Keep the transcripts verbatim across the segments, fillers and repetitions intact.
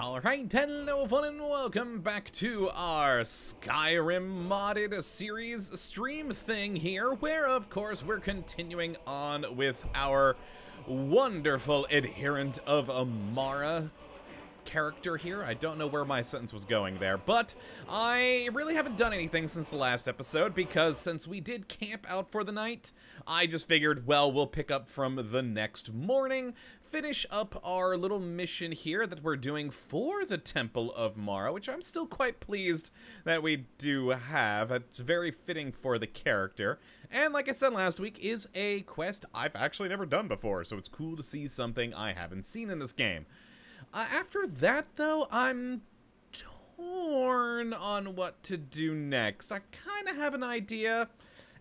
Alright, hello everyone, and welcome back to our Skyrim modded series stream thing here, where of course we're continuing on with our wonderful Adherent of Amara character here. I don't know where my sentence was going there, but I really haven't done anything since the last episode because since we did camp out for the night, I just figured, well, we'll pick up from the next morning, finish up our little mission here that we're doing for the Temple of Mara, which I'm still quite pleased that we do have. It's very fitting for the character. And like I said last week, is a quest I've actually never done before, so it's cool to see something I haven't seen in this game. Uh, after that, though, I'm torn on what to do next. I kind of have an idea,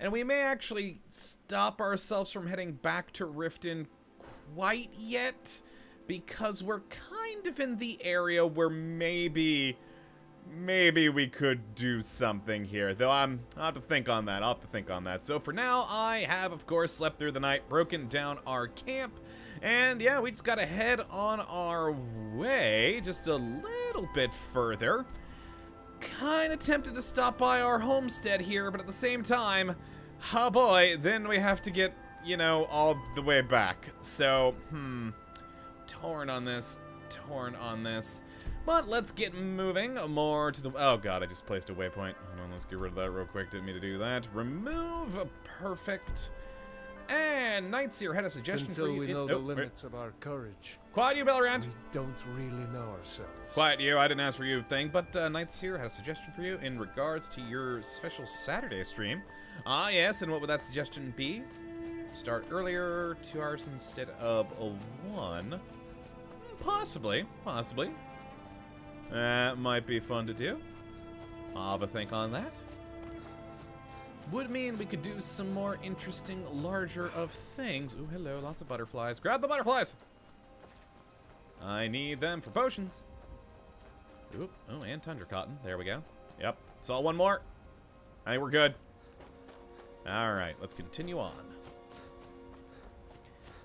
and we may actually stop ourselves from heading back to Riften quite yet, because we're kind of in the area where maybe, maybe we could do something here. Though I'm, I'll have to think on that. I'll have to think on that. So for now, I have, of course, slept through the night, broken down our camp. And yeah, we just gotta head on our way just a little bit further. Kind of tempted to stop by our homestead here, but at the same time, oh boy, then we have to get, you know, all the way back. So, hmm, torn on this, torn on this. But let's get moving more to the... Oh god, I just placed a waypoint. Hold on, let's get rid of that real quick. Didn't mean to do that. Remove. Perfect. And Nightseer had a suggestion Until for you. Until we know in, the oh, limits wait. of our courage. Quiet you, Belrand. We don't really know ourselves. Quiet you. I didn't ask for you a thing, but uh, Nightseer had a suggestion for you in regards to your special Saturday stream. Ah, yes. And what would that suggestion be? Start earlier, two hours instead of a one. Possibly. Possibly. That uh, might be fun to do. I'll have a think on that. Would mean we could do some more interesting, larger of things. Ooh, hello, lots of butterflies. Grab the butterflies! I need them for potions. Oop, oh, and tundra cotton. There we go. Yep, it's all one more. I think we're good. Alright, let's continue on.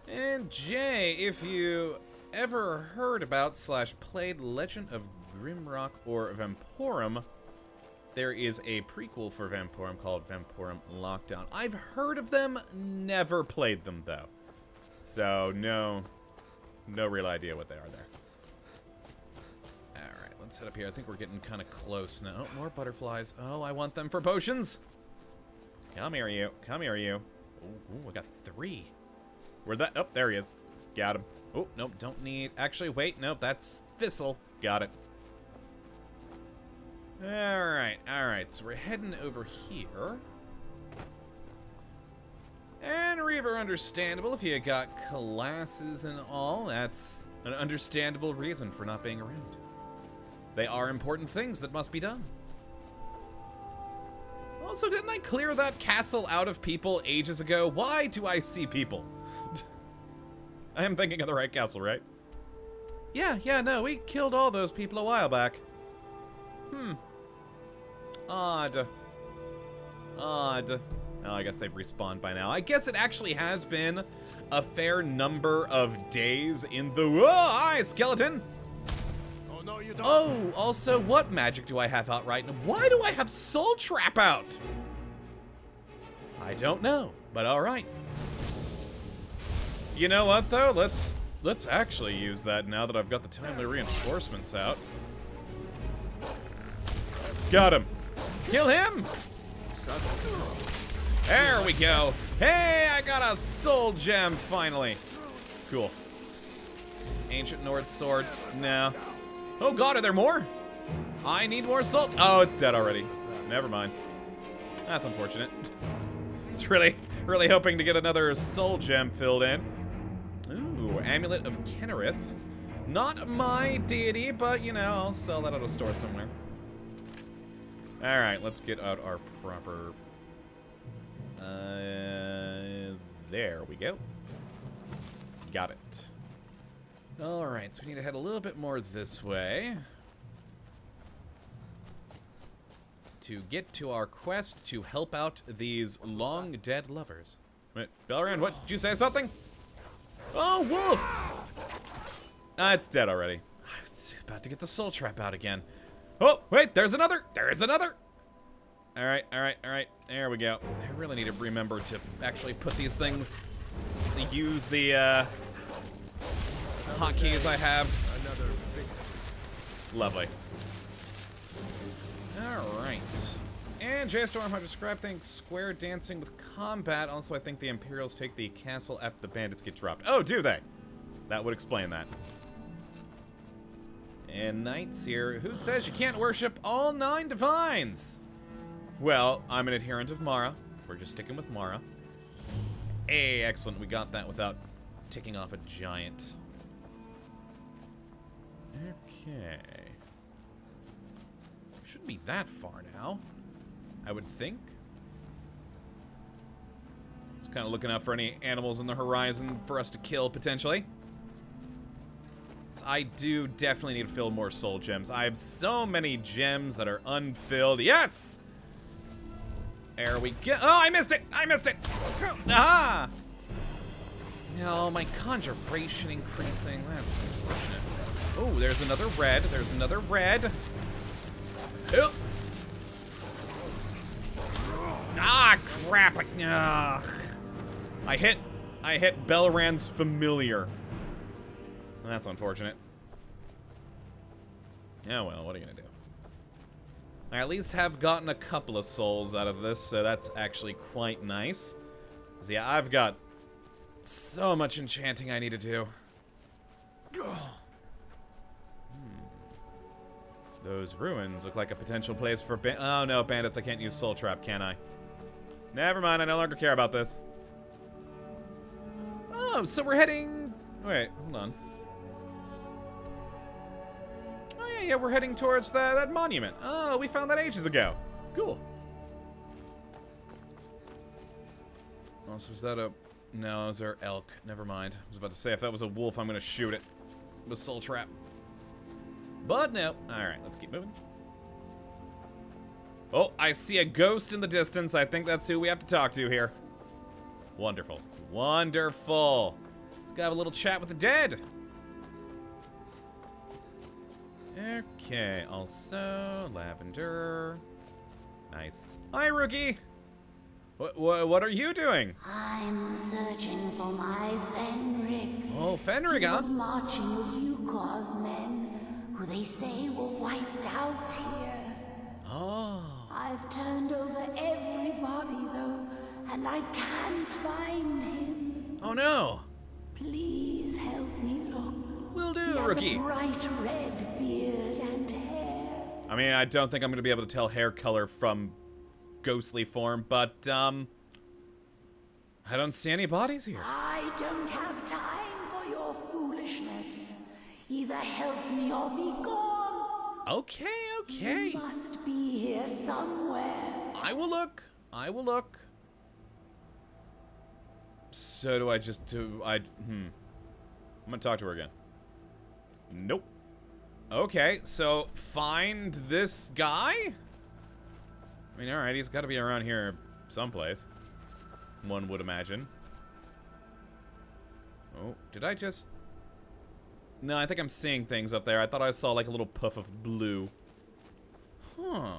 And Jay, if you ever heard about slash played Legend of Grimrock or Vamporum, there is a prequel for Vamporum called Vamporum Lockdown. I've heard of them, never played them, though. So, no, no real idea what they are there. Alright, let's head up here. I think we're getting kind of close now. Oh, more butterflies. Oh, I want them for potions. Come here, you. Come here, you. Ooh, ooh, I got three. Where'd that? Oh, there he is. Got him. Oh, nope, don't need... Actually, wait, nope, that's Thistle. Got it. Alright, alright, so we're heading over here. And Reaver, understandable if you got classes and all. That's an understandable reason for not being around. They are important things that must be done. Also, didn't I clear that castle out of people ages ago? Why do I see people? I am thinking of the right castle, right? Yeah, yeah, no, we killed all those people a while back. Hmm. Odd. Odd. Oh, I guess they've respawned by now. I guess it actually has been a fair number of days in the... Whoa, hi, skeleton! Oh, no, you don't. Oh, also, what magic do I have out right now? Why do I have Soul Trap out? I don't know, but alright. You know what, though? Let's, let's actually use that now that I've got the timely reinforcements out. Got him. Kill him. There we go. Hey, I got a soul gem finally. Cool. Ancient Nord sword. No. Oh god, are there more? I need more salt. Oh, it's dead already. Never mind. That's unfortunate. I was really, really hoping to get another soul gem filled in. Ooh, Amulet of Kennerith. Not my deity, but you know, I'll sell that at a store somewhere. Alright, let's get out our proper... Uh, there we go. Got it. Alright, so we need to head a little bit more this way. To get to our quest to help out these long-dead lovers. Wait, Belrand, what? Did you say something? Oh, wolf! Ah, it's dead already. I was He's about to get the soul trap out again. Oh, wait, there's another. There is another. All right, all right, all right. There we go. I really need to remember to actually put these things, use the uh, hotkeys I have. Another victim. Lovely. All right. And J Storm one hundred Scribe thinks square dancing with combat. Also, I think the Imperials take the castle after the bandits get dropped. Oh, do they? That would explain that. And knights here. Who says you can't worship all nine divines? Well, I'm an adherent of Mara. We're just sticking with Mara. Hey, excellent. We got that without ticking off a giant. Okay. Shouldn't be that far now, I would think. Just kind of looking out for any animals on the horizon for us to kill, potentially. So I do definitely need to fill more soul gems. I have so many gems that are unfilled. Yes! There we go. Oh, I missed it! I missed it! Ah! No, my conjuration increasing. That's unfortunate. Oh, there's another red. There's another red. Oh. Ah, crap. Ugh. I hit... I hit Belrand's familiar. That's unfortunate. Yeah, well, what are you gonna do? I at least have gotten a couple of souls out of this, so that's actually quite nice. Yeah, I've got so much enchanting I need to do. Oh. Hmm. Those ruins look like a potential place for ban- Oh no, bandits, I can't use Soul Trap, can I? Never mind, I no longer care about this. Oh, so we're heading... Wait, hold on. Yeah, we're heading towards the, that monument. Oh, we found that ages ago. Cool. Also, was that a... No, it was our elk. Never mind. I was about to say, if that was a wolf, I'm going to shoot it. With soul trap. But no. Alright, let's keep moving. Oh, I see a ghost in the distance. I think that's who we have to talk to here. Wonderful. Wonderful. Let's go have a little chat with the dead. Okay, also, lavender. Nice. Hi, Rookie! What, what, what are you doing? I'm searching for my Fenrig. Oh, Fenrig, huh? He was marching with you, Cause men, who they say were wiped out here. Oh. I've turned over everybody, though, and I can't find him. Oh, no. Please help me look. Will do, Rookie. He has a bright red beard and hair. I mean, I don't think I'm going to be able to tell hair color from ghostly form, but, um... I don't see any bodies here. I don't have time for your foolishness. Either help me or be gone. Okay, okay. You must be here somewhere. I will look. I will look. So do I just do... I... Hmm. I'm going to talk to her again. Nope. Okay, so find this guy? I mean, alright, he's got to be around here someplace. One would imagine. Oh, did I just... No, I think I'm seeing things up there. I thought I saw, like, a little puff of blue. Huh.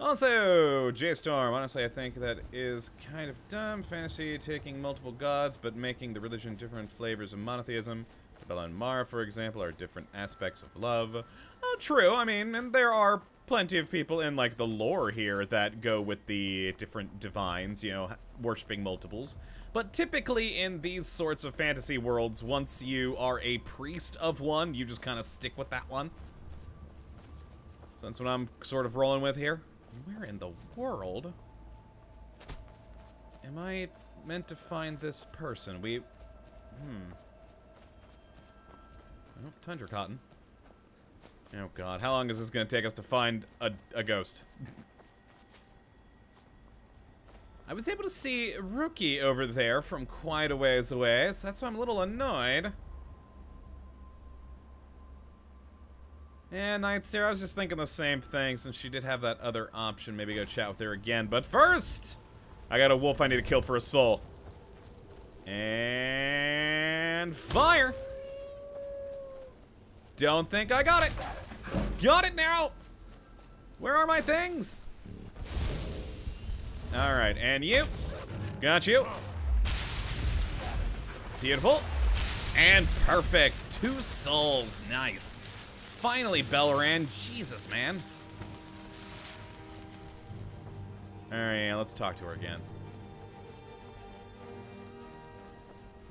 Also, J Storm, honestly, I think that is kind of dumb. Fantasy taking multiple gods, but making the religion different flavors of monotheism. Dibella and Mara, for example, are different aspects of love. Oh, true. I mean, and there are plenty of people in, like, the lore here that go with the different divines, you know, worshipping multiples. But typically in these sorts of fantasy worlds, once you are a priest of one, you just kind of stick with that one. So that's what I'm sort of rolling with here. Where in the world am I meant to find this person? We... Hmm... Oh, Tundra Cotton. Oh, God. How long is this going to take us to find a, a ghost? I was able to see Rookie over there from quite a ways away, so that's why I'm a little annoyed. And Night Sarah, I was just thinking the same thing, since she did have that other option. Maybe go chat with her again. But first, I got a wolf I need to kill for a soul. And fire! Don't think I got it. Got it now. Where are my things? All right, and you. Got you. Beautiful. And perfect. Two souls. Nice. Finally, Belrand. Jesus, man. All right, yeah, let's talk to her again.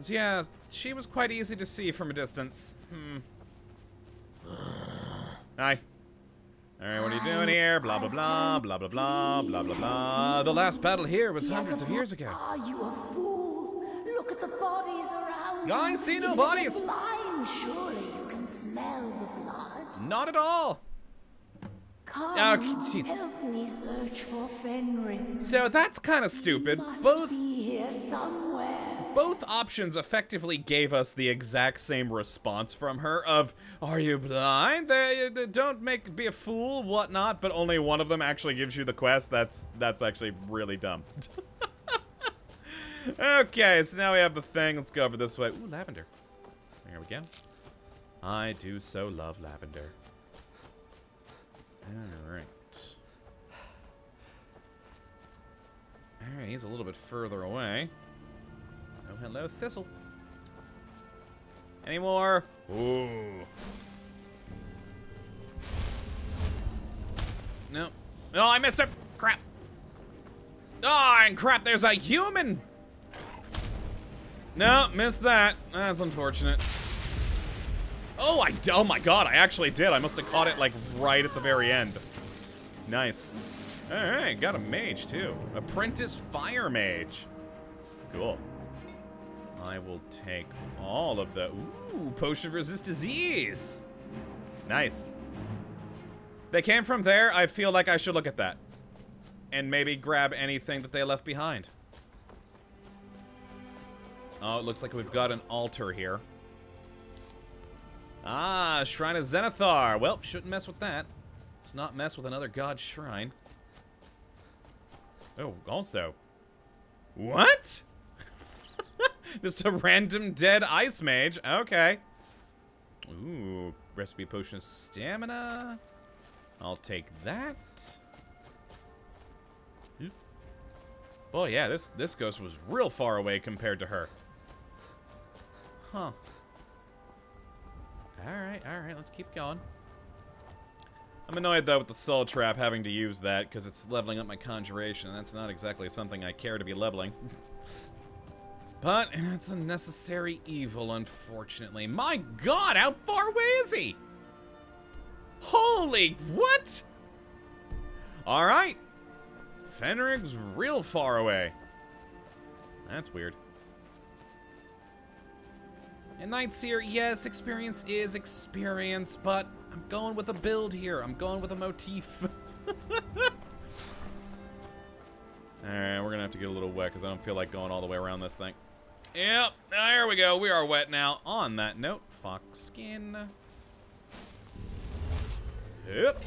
Yeah, she was quite easy to see from a distance. Hmm. Hi. All right, what are you doing here? Blah, blah, blah, blah, blah, blah, blah, blah, blah. The last battle here was hundreds of years ago. Are you a fool? Look at the bodies around. I see no bodies. Surely you can smell the blood. Not at all. Come, help me search for Fenrig. So that's kind of stupid. Both here somewhere. Both options effectively gave us the exact same response from her of, are you blind? They, they don't make be a fool, whatnot, but only one of them actually gives you the quest. That's that's actually really dumb. Okay, so now we have the thing. Let's go over this way. Ooh, lavender. There we go. I do so love lavender. Alright. Alright, he's a little bit further away. Oh, hello, Thistle. Any more? Ooh. No. No, I missed it! Crap. Oh, and crap, there's a human! No, missed that. That's unfortunate. Oh, I, oh my god, I actually did. I must have caught it, like, right at the very end. Nice. Alright, got a mage, too. Apprentice Fire Mage. Cool. I will take all of the... Ooh, Potion Resist Disease. Nice. They came from there. I feel like I should look at that. And maybe grab anything that they left behind. Oh, it looks like we've got an altar here. Ah, Shrine of Xenathar. Well, shouldn't mess with that. Let's not mess with another god's shrine. Oh, also. What? Just a random dead ice mage. Okay. Ooh, recipe potion of stamina. I'll take that. Oh yeah, this this ghost was real far away compared to her. Huh. Alright, alright, let's keep going. I'm annoyed, though, with the soul trap having to use that, because it's leveling up my conjuration, and that's not exactly something I care to be leveling. But it's a necessary evil, unfortunately. My god, how far away is he? Holy, what? Alright. Fenrig's real far away. That's weird. And Nightseer, yes, experience is experience, but I'm going with a build here. I'm going with a motif. Alright, we're going to have to get a little wet because I don't feel like going all the way around this thing. Yep, there we go. We are wet now. On that note, fox skin. Yep.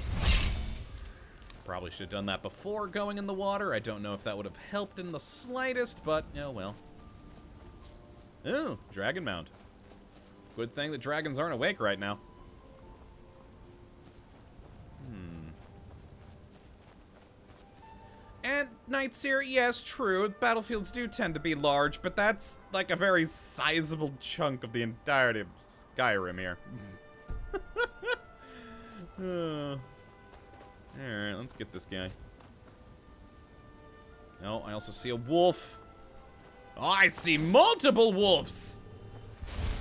Probably should have done that before going in the water. I don't know if that would have helped in the slightest, but oh well. Ooh, Dragon Mound. Good thing the dragons aren't awake right now. Hmm. And Nightseer, yes, true. Battlefields do tend to be large, but that's like a very sizable chunk of the entirety of Skyrim here. uh, Alright, let's get this guy. Oh, I also see a wolf. Oh, I see multiple wolves!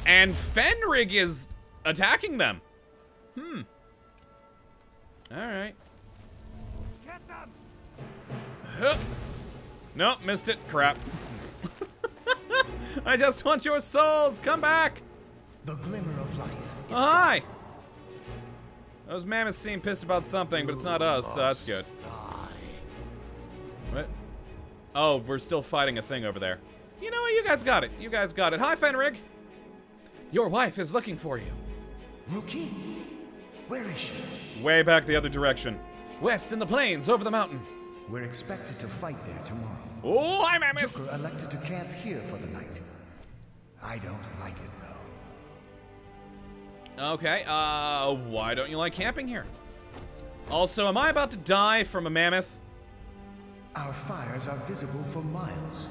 And Fenrig is attacking them. Hmm. Alright. Get them! Huh. Nope, missed it. Crap. I just want your souls! Come back! The glimmer of life. Oh, hi! Those mammoths seem pissed about something, but it's not us, so that's good. What? Oh, we're still fighting a thing over there. You know what? You guys got it. You guys got it. Hi, Fenrig! Your wife is looking for you. Rookie? Where is she? Way back the other direction. West in the plains, over the mountain. We're expected to fight there tomorrow. Oh, I'm at it. Joker elected to camp here for the night. I don't like it, though. Okay, uh, why don't you like camping here? Also, am I about to die from a mammoth? Our fires are visible for miles.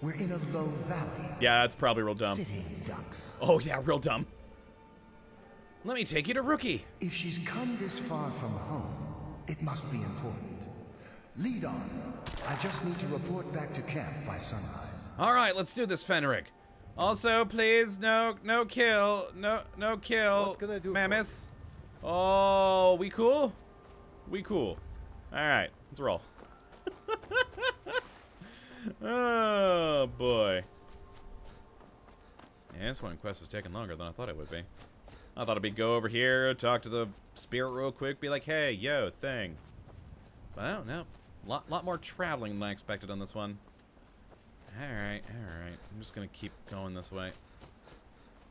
We're in a low valley. Yeah, that's probably real dumb. Sitting ducks. Oh yeah, real dumb. Let me take you to Rookie. If she's come this far from home, it must be important. Lead on. I just need to report back to camp by sunrise. All right, let's do this, Fenrig. Also, please, no, no kill, no, no kill. What can I do, mammoths? Oh, we cool? We cool. All right, let's roll. Oh boy. Yeah, this one quest is taking longer than I thought it would be. I thought it'd be go over here, talk to the spirit real quick, be like, hey, yo, thing. But I don't know. Lot, lot more traveling than I expected on this one. All right, all right. I'm just gonna keep going this way.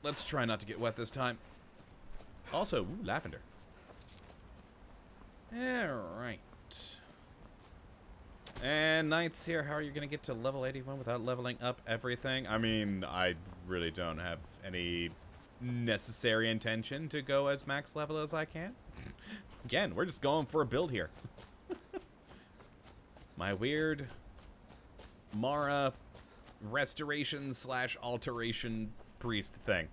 Let's try not to get wet this time. Also, ooh, lavender. All right. And Knights here, how are you going to get to level eighty-one without leveling up everything? I mean, I really don't have any necessary intention to go as max level as I can. Again, we're just going for a build here. My weird Mara restoration slash alteration priest thing.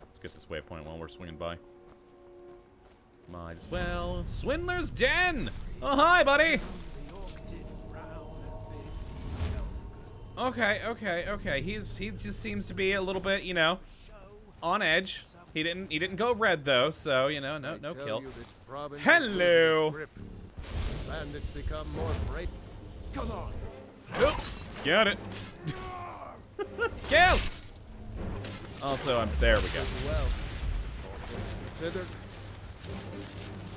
Let's get this waypoint while we're swinging by. Might as well. Swindler's Den! Oh, hi, buddy! Okay, okay, okay. He's he just seems to be a little bit, you know, on edge. He didn't he didn't go red though, so you know, no no kill. Hello. Bandits become more brave. Come on. Oh, got it. Kill. Also, I'm there. We go.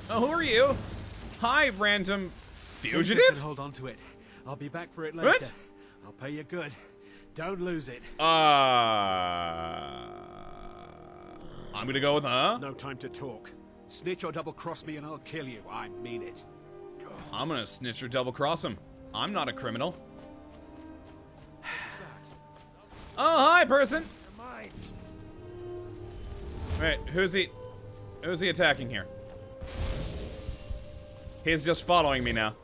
Oh, who are you? Hi, random fugitive. Hold on to it. I'll be back for it later. What? I'll pay you good. Don't lose it. Uh, I'm gonna go with her. No time to talk. Snitch or double cross me and I'll kill you. I mean it. I'm gonna snitch or double cross him. I'm not a criminal. Oh, hi, person. Wait, who's he? Who's he attacking here? He's just following me now.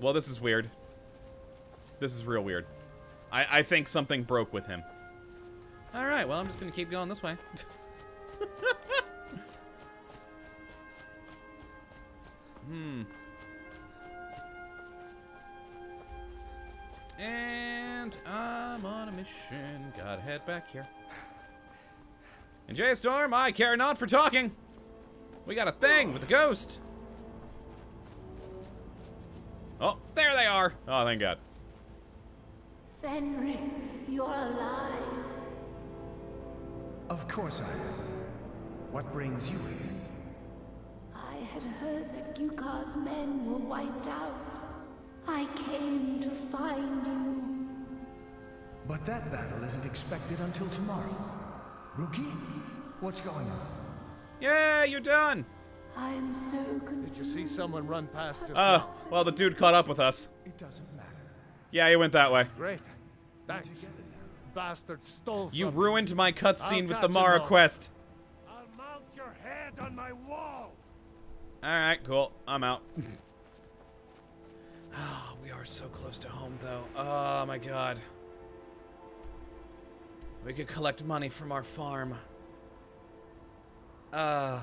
Well, this is weird. This is real weird. I, I think something broke with him. All right, well, I'm just gonna keep going this way. hmm. And I'm on a mission. Gotta head back here. And J Storm, I care not for talking. We got a thing with a ghost. Oh, there they are. Oh, thank God. Fenrig, you're alive. Of course I am. What brings you here? I had heard that Gukar's men were wiped out. I came to find you. But that battle isn't expected until tomorrow. Rookie, what's going on? Yeah, you're done. I'm so confused. Did you see someone run past us? Uh, well, the dude caught up with us. It doesn't matter. Yeah, he went that way. Great. Thanks. Bastard stole you ruined my cutscene with the Mara quest. I'll mount your head on my wall. Alright, cool. I'm out. Oh, we are so close to home though. Oh my god. We could collect money from our farm. Uh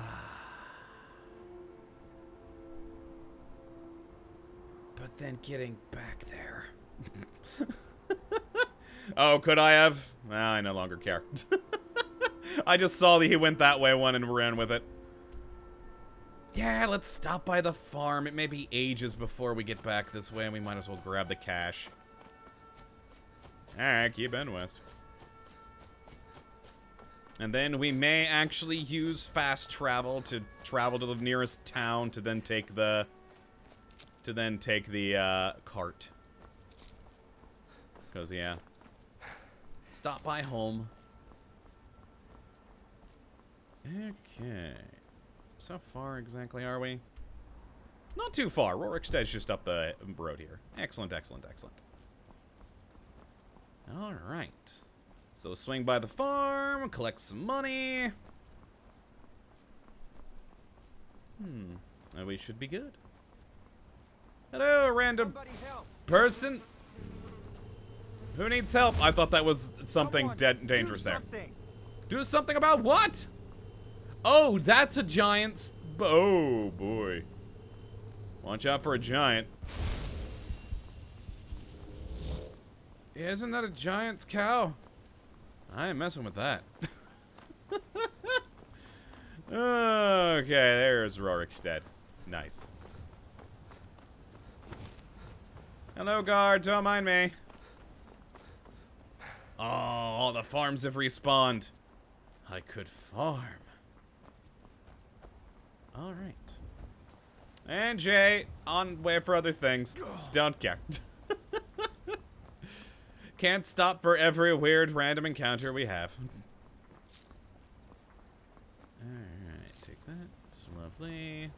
But then getting back there. Oh, could I have? Well, I no longer care. I just saw that he went that way one and ran with it. Yeah, let's stop by the farm. It may be ages before we get back this way, and we might as well grab the cash. Alright, keep in west. And then we may actually use fast travel to travel to the nearest town to then take the... to then take the uh, cart. Because, yeah. Stop by home. Okay. So how far exactly are we? Not too far. Rorikstead's just up the road here. Excellent, excellent, excellent. Alright. So swing by the farm, collect some money. Hmm. Now we should be good. Hello, random person. Who needs help? I thought that was something dead dangerous there. Do something about what? Oh, that's a giant. Oh, boy. Watch out for a giant. Isn't that a giant's cow? I ain't messing with that. Okay, there's Rorik's dead. Nice. Hello, guards. Don't mind me. Oh, all the farms have respawned. I could farm. All right. And Jay, on way for other things. Don't care. Can't stop for every weird random encounter we have. Alright, take that. Lovely.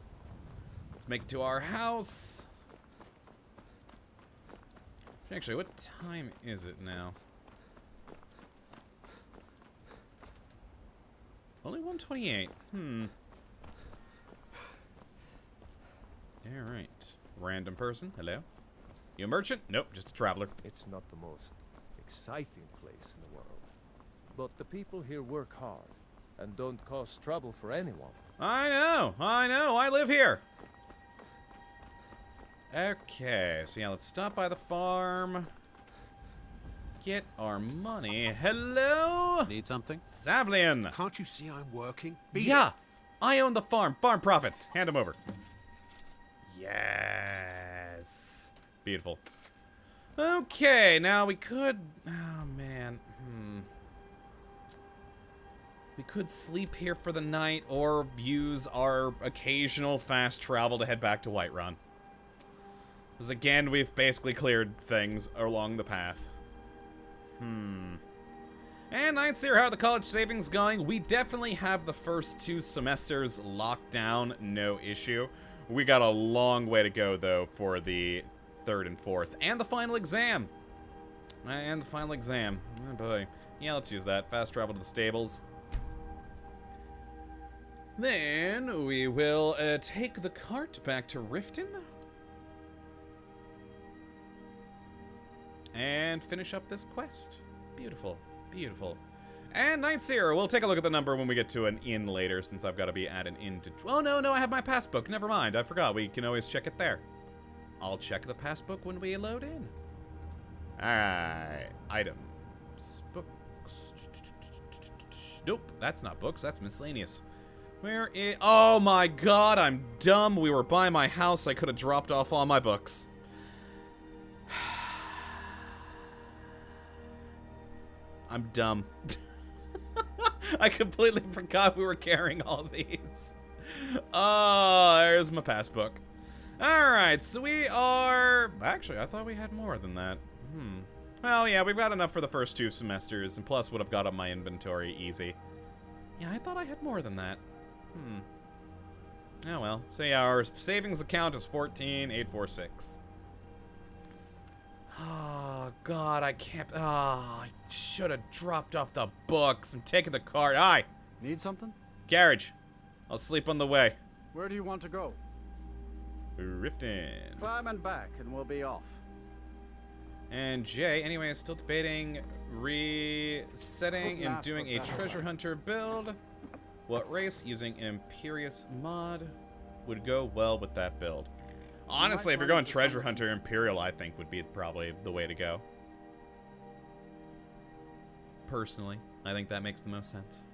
Let's make it to our house. Actually, what time is it now? Only one twenty-eight. Hmm. Alright. Random person. Hello. You a merchant? Nope, just a traveler. It's not the most exciting place in the world. But the people here work hard and don't cause trouble for anyone. I know. I know. I live here. Okay. So, yeah, let's stop by the farm. Get our money. Hello? Need something? Savlian. Can't you see I'm working? Be yeah. It. I own the farm. Farm profits. Hand them over. Yes. Beautiful. Okay. Now we could... Oh, man. Hmm. We could sleep here for the night or use our occasional fast travel to head back to Whiterun. Because, again, we've basically cleared things along the path. Hmm. And Nightseer, how are the college savings going? We definitely have the first two semesters locked down, no issue. We got a long way to go, though, for the third and fourth. And the final exam. And the final exam. Oh, boy. Yeah, let's use that. Fast travel to the stables. Then we will uh, take the cart back to Riften. And finish up this quest. Beautiful. Beautiful. And Nightseer. We'll take a look at the number when we get to an inn later, since I've got to be at an inn to... Oh, no, no, I have my passbook. Never mind. I forgot. We can always check it there. I'll check the passbook when we load in. Alright. Items. Books. Nope. That's not books. That's miscellaneous. Where is... Oh, my God. I'm dumb. We were by my house. I could have dropped off all my books. I'm dumb. I completely forgot we were carrying all these. Oh, there's my passbook. Alright, so we are... Actually, I thought we had more than that. Hmm. Well, yeah, we've got enough for the first two semesters, and plus would have got up my inventory easy. Yeah, I thought I had more than that. Hmm. Oh, well. So, yeah, our savings account is fourteen eight forty-six. Oh, God, I can't... Oh, I should have dropped off the books. I'm taking the cart. Aye. Need something? Carriage. I'll sleep on the way. Where do you want to go? Riften. Climb and back, and we'll be off. And Jay, anyway, is still debating resetting and doing a treasure hunter build. What race using an Imperious mod would go well with that build? Honestly, if you're going Treasure Hunter, Imperial, I think, would be probably the way to go. Personally, I think that makes the most sense.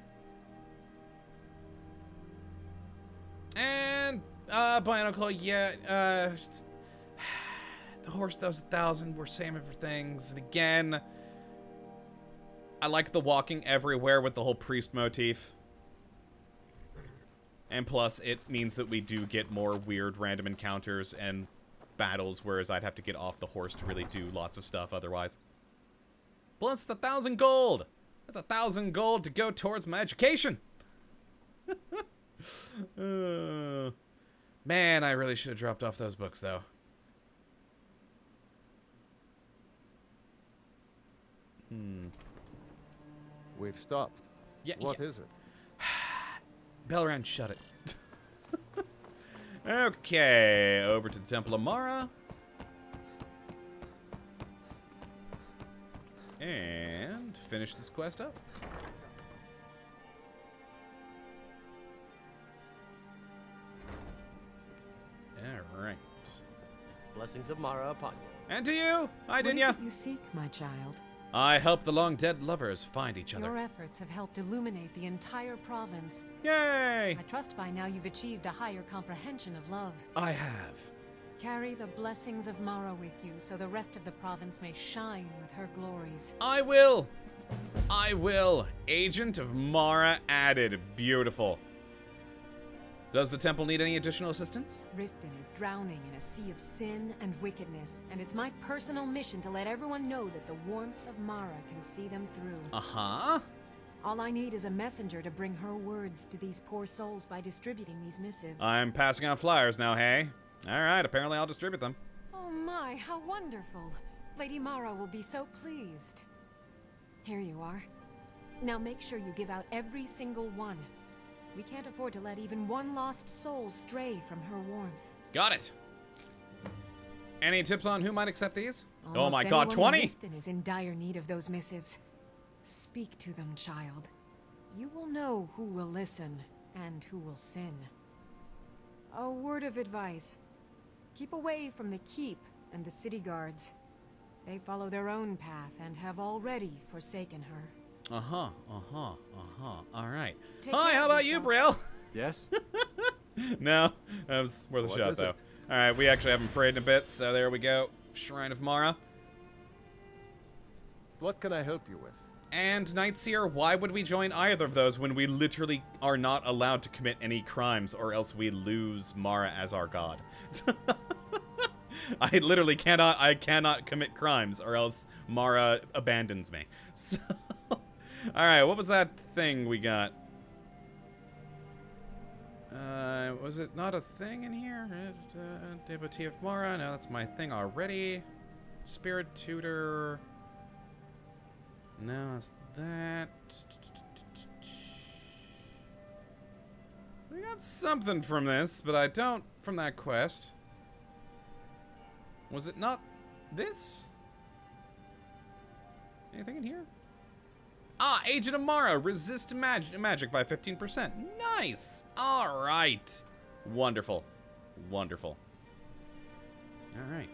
And, uh, Binocle, yeah, uh, the horse does a thousand, we're saving for things. And again, I like the walking everywhere with the whole priest motif. And plus, it means that we do get more weird random encounters and battles, whereas I'd have to get off the horse to really do lots of stuff otherwise. Plus, the thousand gold! That's a thousand gold to go towards my education! uh, man, I really should have dropped off those books, though. Hmm. We've stopped. Yeah, what yeah. is it? Belrand, shut it. Okay, over to the Temple of Mara. And finish this quest up. All right. Blessings of Mara upon you. And to you, Idenya. What you seek, my child? I help the long-dead lovers find each other. Your efforts have helped illuminate the entire province. Yay! I trust by now you've achieved a higher comprehension of love. I have. Carry the blessings of Mara with you so the rest of the province may shine with her glories. I will! I will! Agent of Mara added. Beautiful. Does the temple need any additional assistance? Riften is drowning in a sea of sin and wickedness, and it's my personal mission to let everyone know that the warmth of Mara can see them through. Uh-huh. All I need is a messenger to bring her words to these poor souls by distributing these missives. I'm passing out flyers now, hey? All right, apparently I'll distribute them. Oh my, how wonderful. Lady Mara will be so pleased. Here you are. Now make sure you give out every single one. We can't afford to let even one lost soul stray from her warmth. Got it. Any tips on who might accept these? Almost oh my God, twenty! Riften is in dire need of those missives. Speak to them, child. You will know who will listen and who will sin. A word of advice: keep away from the keep and the city guards. They follow their own path and have already forsaken her. Uh-huh, uh-huh, uh-huh. All right. Take Hi, how about yourself. you, Brill? Yes? No, that was worth a what shot, though. It? All right, we actually haven't prayed in a bit, so there we go. Shrine of Mara. What can I help you with? And Nightseer, why would we join either of those when we literally are not allowed to commit any crimes or else we lose Mara as our god? I literally cannot, I cannot commit crimes or else Mara abandons me. So... Alright, what was that thing we got? Uh, was it not a thing in here? Uh, Devotee of Mara? No, that's my thing already. Spirit Tutor. No, it's that. We got something from this, but I don't from that quest. Was it not this? Anything in here? Ah, Agent of Mara, resist mag magic by fifteen percent. Nice. All right. Wonderful. Wonderful. All right.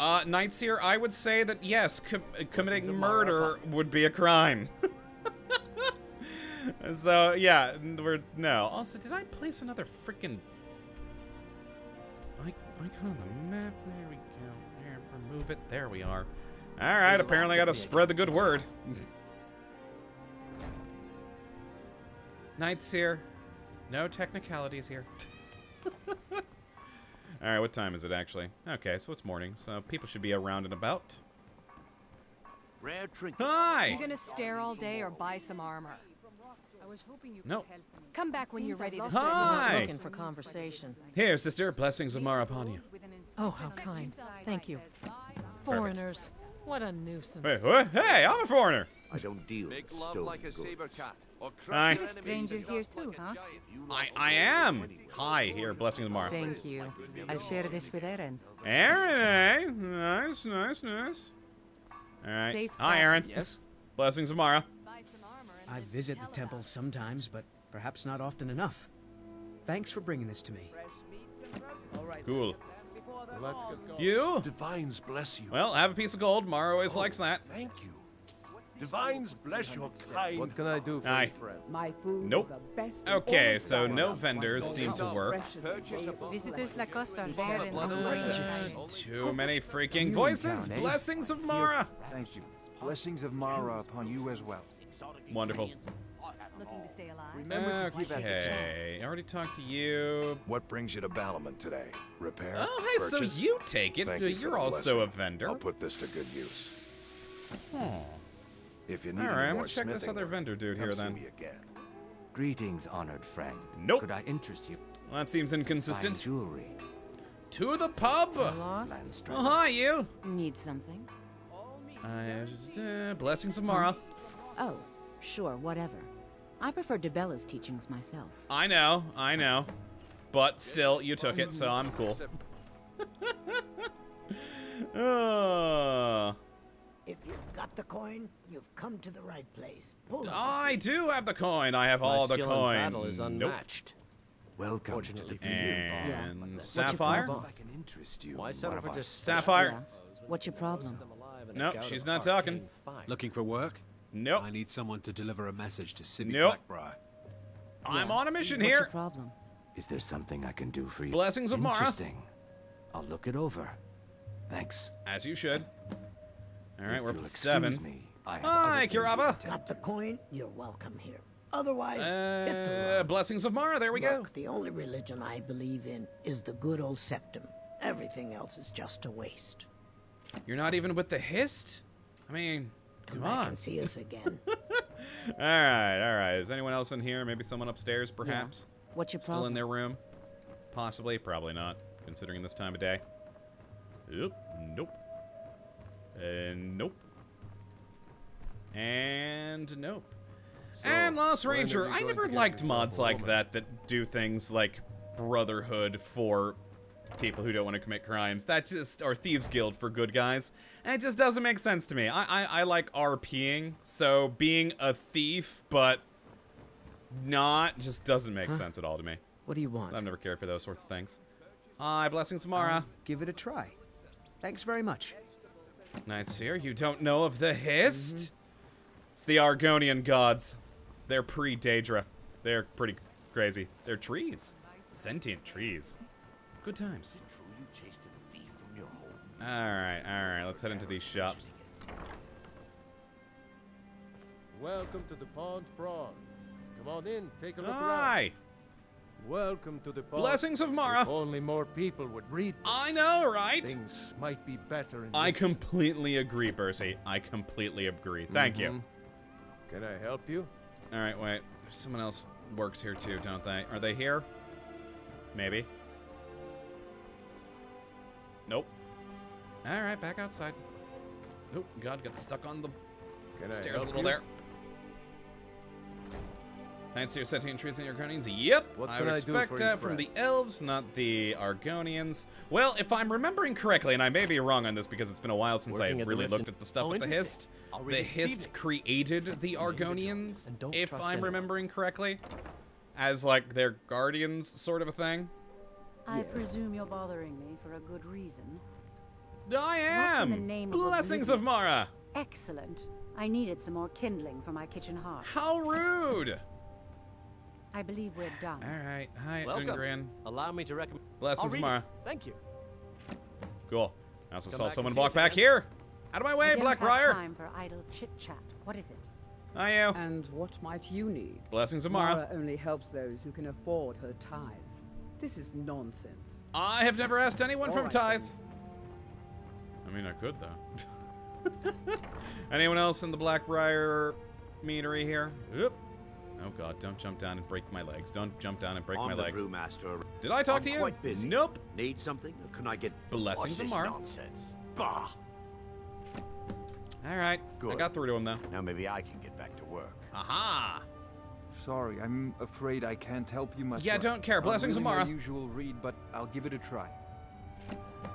Uh, Nightseer, I would say that, yes, com committing murder would be a crime. So, yeah, we're, no. Also, did I place another freaking icon on the map? There we go. There, remove it. There we are. All right, apparently I gotta spread the good word. Nightseer, no technicalities here. All right, what time is it actually? Okay, so it's morning, so people should be around and about. Rare trick. Hi. Are you gonna stare all day or buy some armor? I was hoping you could help me. Come back when you're ready to start. Hi. Looking for conversation. Here, sister, blessings of Mara upon you. Oh, how kind. Thank you. Foreigners. What a nuisance. Wait, what? Hey, I'm a foreigner. I don't deal with stolen like goods. Hi. You're a stranger here too, huh? I, I am. Hi, here, blessing tomorrow. Thank you. I'll share this with Aaron. Aaron, eh? Nice, nice, nice. All right. Safe Hi, Aaron. Yes? Blessings tomorrow. I visit the temple sometimes, but perhaps not often enough. Thanks for bringing this to me. Cool. Let's get going. You? Divines bless you. Well, have a piece of gold. Mara always oh, likes that. Thank you. Divines bless your kind. What can I do for you, friend? My food nope. is the best okay, so no vendors seem to work. Visitors like us are there in the Too many freaking voices. Blessings of Mara. Thank you. Blessings of Mara upon you as well. Wonderful. Looking to stay alive. Remember to give that okay, I already talked to you. What brings you to Balamon today? Repair? Oh, hey, purchase? So you take it. Thank You're you also a vendor. I'll put this to good use. Hmm. If you need All right, I'm going to check this other vendor dude here then. Again. Greetings, honored friend. Nope. Could I interest you? Well, that seems inconsistent. Jewelry. To the pub. Lost? Oh, hi, you. Need something? I, uh, blessings of Mara. Oh, sure, whatever. I prefer Dibella's teachings myself. I know, I know. But still, you took it, so I'm cool. uh. If you've got the coin, you've come to the right place. Pull I do have the coin. I have My all the coin. My battle is unmatched. Nope. Welcome to the and yeah. Sapphire. What's your Why what just Sapphire. Yeah. What's your problem? Nope, she's not talking. Looking for work? Nope. I need someone to deliver a message to Sydney nope. Blackbriar. I'm yeah. on a mission What's here. Your problem? Is there something I can do for you? Blessings of Mara. Interesting. I'll look it over. Thanks. As you should. All right, if we're up to seven. Me, I Hi, Kirava. Got the coin? You're welcome here. Otherwise, uh, hit the road. Blessings of Mara. There we Look, go. The only religion I believe in is the good old septum. Everything else is just a waste. You're not even with the Hist? I mean, come, come on. I can see us again. all right, all right. Is anyone else in here? Maybe someone upstairs, perhaps. Yeah. What's your problem? Still in their room? Possibly, probably not, considering this time of day. Oop, nope. Uh, nope. And nope. So, and Lost Ranger. I never liked mods like that that do things like Brotherhood for people who don't want to commit crimes. That just, or Thieves Guild for good guys. And it just doesn't make sense to me. I, I, I like RPing, so being a thief, but not, just doesn't make huh? sense at all to me. What do you want? I've never cared for those sorts of things. Aye, blessings, Mara. Um, give it a try. Thanks very much. Knights here, you don't know of the Hist? Mm-hmm. It's the Argonian gods. They're pre-Daedra. They're pretty crazy. They're trees. Sentient trees. Good times. Alright, alright, let's head into these shops. Welcome to the Pond Prawn. Come on in, take a look Hi. Around. Welcome to the Pond. Blessings of Mara. If only more people would read this. I know, right? Things might be better in I history. completely agree, Bercy. I completely agree. Thank mm-hmm. you. Can I help you? Alright, wait. Someone else works here too, don't they? Are they here? Maybe. Nope. Alright, back outside. Nope, God got stuck on the Can stairs a little you? there. Knights here, sentient trees and Argonians? Yep, what I would I expect that from the elves, not the Argonians. Well, if I'm remembering correctly, and I may be wrong on this because it's been a while since Working I really looked at the stuff oh, at the Hist. The Hist created the Argonians, if I'm anyone. remembering correctly, as like their guardians sort of a thing. I yes. presume you're bothering me for a good reason. I am! Not in the name Blessings of, of Mara! Excellent. I needed some more kindling for my kitchen hearth. How rude! I believe we're done. All right. Hi, Ungrin. Allow me to recommend. Blessings, Mara. Thank you. Cool. I also Come saw someone walk back here. Out of my way, Black Briar. Time for idle chit chat. What is it? I am. And what might you need? Blessings, Mara. Mara only helps those who can afford her tithes. This is nonsense. I have never asked anyone All from right, tithes. Then. I mean, I could though. Anyone else in the Black Briar meanery here? Oop. Oh God, don't jump down and break my legs. Don't jump down and break I'm my the legs. Brewmaster. Did I talk I'm to you? Quite busy. Nope. Need something? Or can I get blessings tomorrow? Nonsense. Bah. All right. Good. I got through to him though. Now maybe I can get back to work. Aha. Sorry, I'm afraid I can't help you much. Yeah, right. don't care. Blessings tomorrow. Really usual read, but I'll give it a try.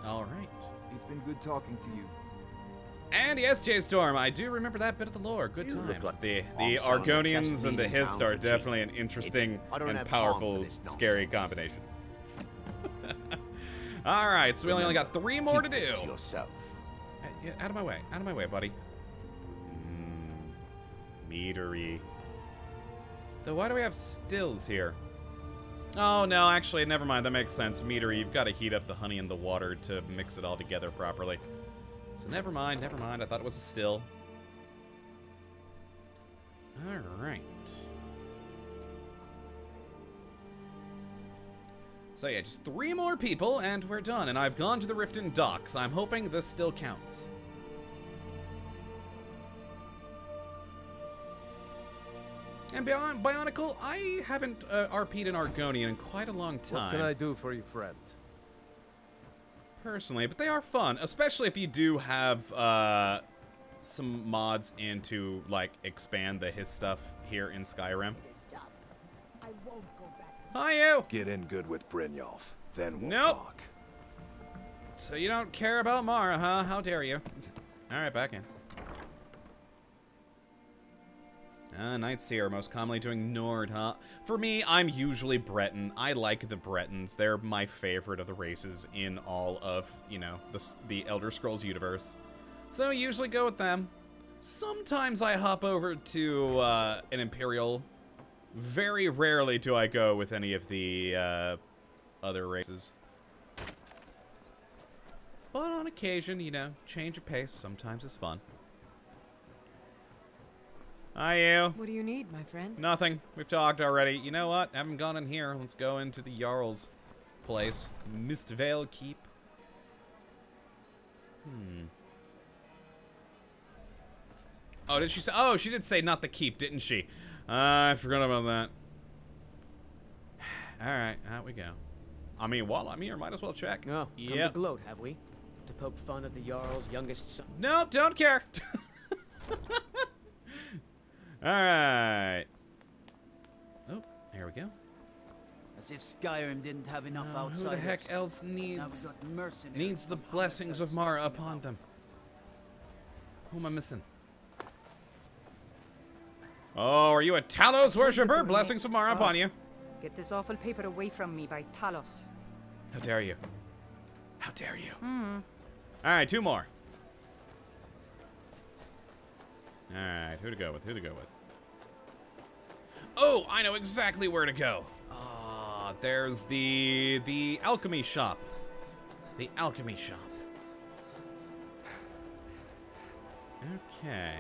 All right. It's been good talking to you. And yes, J Storm, I do remember that bit of the lore. Good times. Like the the Argonians and the Hist are definitely an interesting and powerful, scary combination. All right, so we only got three more to do. Out of my way, out of my way, buddy. Mm, meadery. Though, why do we have stills here? Oh no, actually, never mind. That makes sense. Meadery, you've got to heat up the honey and the water to mix it all together properly. So never mind, never mind. I thought it was a still. Alright. So yeah, just three more people and we're done. And I've gone to the Riften docks. I'm hoping this still counts. And beyond Bionicle, I haven't uh, R P'd an Argonian in quite a long time. What can I do for you, friend? Personally, but they are fun, especially if you do have uh, some mods in to like expand the Hist stuff here in Skyrim. I won't go back to... Hi, you! Get in good with Brynjolf, then we'll nope. talk. So you don't care about Mara, huh? How dare you? Alright, back in. Uh, Nightseer, most commonly doing Nord, huh? For me, I'm usually Breton. I like the Bretons. They're my favorite of the races in all of, you know, the, the Elder Scrolls universe. So I usually go with them. Sometimes I hop over to uh, an Imperial. Very rarely do I go with any of the uh, other races. But on occasion, you know, change of pace. Sometimes it's fun. Hi, you. What do you need, my friend? Nothing. We've talked already. You know what? I haven't gone in here. Let's go into the Jarl's place. Mistveil Keep. Hmm. Oh, did she say? Oh, she did say not the keep, didn't she? Uh, I forgot about that. Alright, out we go. I mean, while I'm here, might as well check. Oh, come yep. to gloat, have we? To poke fun at the Jarl's youngest son. No, don't care. Alright. Oh, here we go. As if Skyrim didn't have enough uh, outsiders. Who the heck else needs, needs the blessings of Mara upon them? Who am I missing? Oh, are you a Talos worshiper? Blessings of Mara upon you. Get this awful paper away from me by Talos. How dare you? How dare you? Mm. Alright, two more. Alright, who to go with? Who to go with? Oh, I know exactly where to go. Ah, oh, there's the the alchemy shop. The alchemy shop. Okay.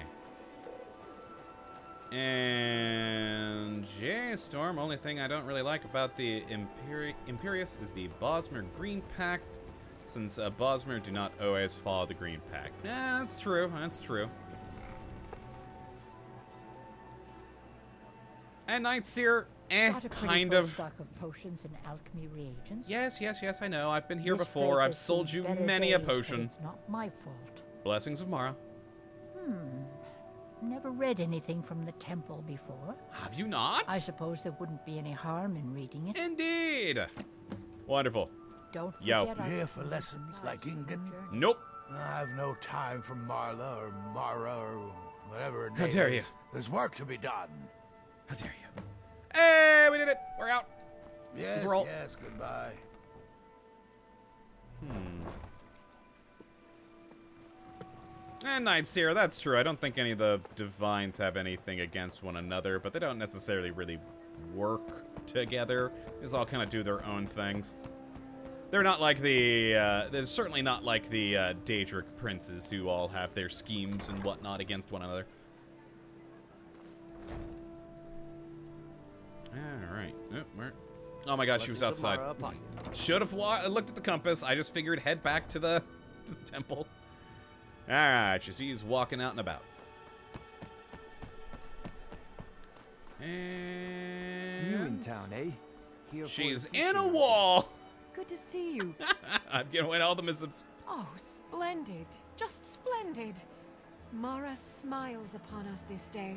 And J Storm, only thing I don't really like about the Imperi Imperious is the Bosmer Green Pact, since uh, Bosmer do not always follow the Green Pact. Nah, that's true, that's true. And Nightseer, eh, kind of. Stock of potions and alchemy reagents. Yes, yes, yes, I know. I've been here this before. I've sold you many a potion. It's not my fault. Blessings of Mara. Hmm. Never read anything from the temple before. Have you not? I suppose there wouldn't be any harm in reading it. Indeed. Wonderful. Don't forget Yo. Here for lessons like Ingen? Nope. I've no time for Marla or Mara or whatever it is. How dare you? There's work to be done. How dare you? Hey, we did it. We're out. Yes, Roll. yes, goodbye. Hmm. And Nightseer, that's true. I don't think any of the divines have anything against one another, but they don't necessarily really work together. They just all kind of do their own things. They're not like the, uh, they're certainly not like the uh, Daedric princes who all have their schemes and whatnot against one another. Alright. Oh, where? Oh my gosh, she was outside. Should have looked at the compass. I just figured head back to the, to the temple. Alright, you see he's walking out and about. And... You in town, eh? Here she's in a wall! Good to see you. I'm giving away all the misses. Oh, splendid. Just splendid. Mara smiles upon us this day.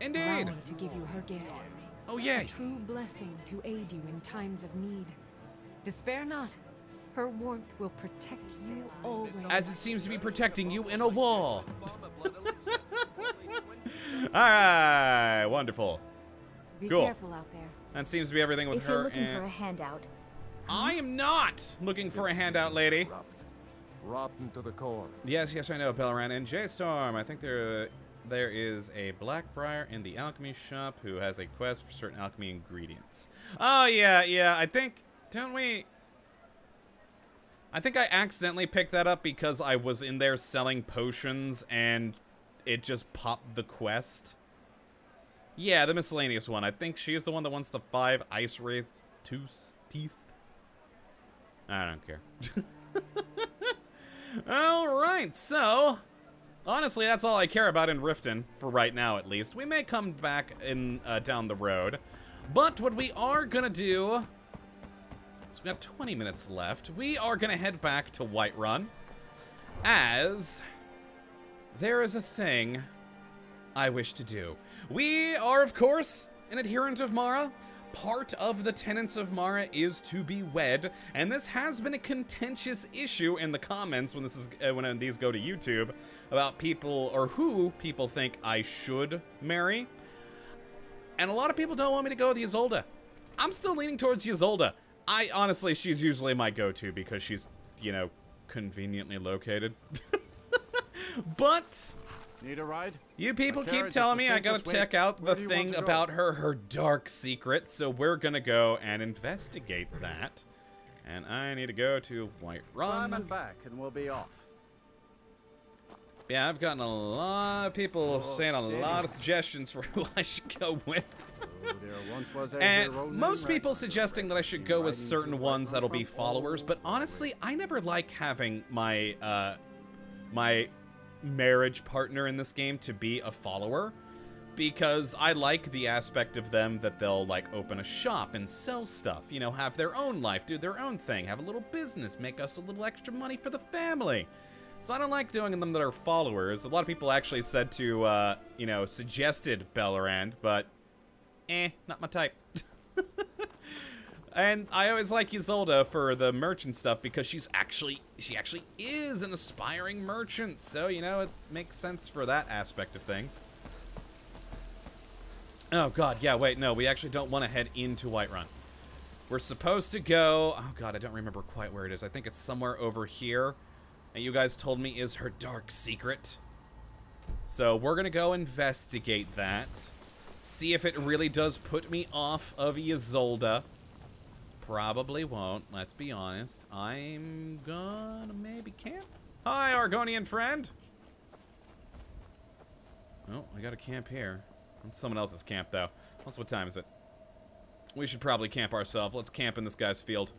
Indeed! Allowing to give you her gift. Oh, yay! A true blessing to aid you in times of need. Despair not. Her warmth will protect you always. As it seems to be protecting you in a wall. Alright, wonderful. Be cool. careful out there. That seems to be everything with if her. You're looking and for a handout. I am not looking for a handout, lady. Rotten. Rotten to the core. Yes, yes, I know, Belrand and J Storm. I think there, there is a Black Briar in the alchemy shop who has a quest for certain alchemy ingredients. Oh, yeah, yeah, I think... Don't we... I think I accidentally picked that up because I was in there selling potions and it just popped the quest. Yeah, the miscellaneous one. I think she's the one that wants the five ice wraiths, two teeth. I don't care. Alright, so... Honestly, that's all I care about in Riften, for right now at least. We may come back in uh, down the road. But what we are gonna do... So we've got twenty minutes left. We are going to head back to Whiterun as there is a thing I wish to do. We are, of course, an adherent of Mara. Part of the tenets of Mara is to be wed, and this has been a contentious issue in the comments when this is uh, when these go to YouTube about people or who people think I should marry. And a lot of people don't want me to go with Ysolda. I'm still leaning towards Ysolda. I honestly, she's usually my go-to because she's, you know, conveniently located. But need a ride? You people keep telling me I gotta check out the thing about her, her dark secret, so we're gonna go and investigate that. And I need to go to Whiterun. Climb and back, and we'll be off. Yeah, I've gotten a lot of people oh, saying a steady. lot of suggestions for who I should go with. Oh, there once was a and most people suggesting that I should go with certain ones that'll be followers, but honestly, I never like having my, uh, my... marriage partner in this game to be a follower, because I like the aspect of them that they'll like open a shop and sell stuff, you know, have their own life, do their own thing, have a little business, make us a little extra money for the family. So I don't like doing them that are followers. A lot of people actually said to, uh, you know, suggested Belrand, but eh, not my type. And I always like Ysolda for the merchant stuff because she's actually, she actually is an aspiring merchant. So, you know, it makes sense for that aspect of things. Oh, God. Yeah, wait, no. We actually don't want to head into Whiterun. We're supposed to go... Oh, God, I don't remember quite where it is. I think it's somewhere over here. And you guys told me is her dark secret. So we're going to go investigate that. See if it really does put me off of Ysolda. Probably won't, let's be honest. I'm gonna maybe camp? Hi, Argonian friend! Oh, I gotta camp here. It's someone else's camp, though. What's what time is it? We should probably camp ourselves. Let's camp in this guy's field.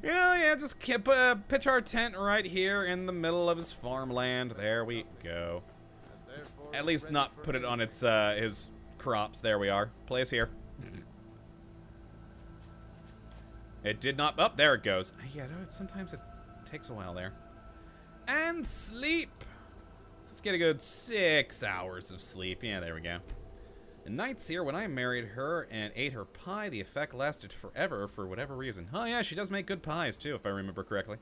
You know, yeah, just camp, uh, pitch our tent right here in the middle of his farmland. There we go. Let's at least not put it on its uh, his crops. There we are. Place here. It did not... Up oh, there it goes. Yeah, sometimes it takes a while there. And sleep. Let's get a good six hours of sleep. Yeah, there we go. The nights here, when I married her and ate her pie, the effect lasted forever for whatever reason. Oh, yeah, she does make good pies, too, if I remember correctly.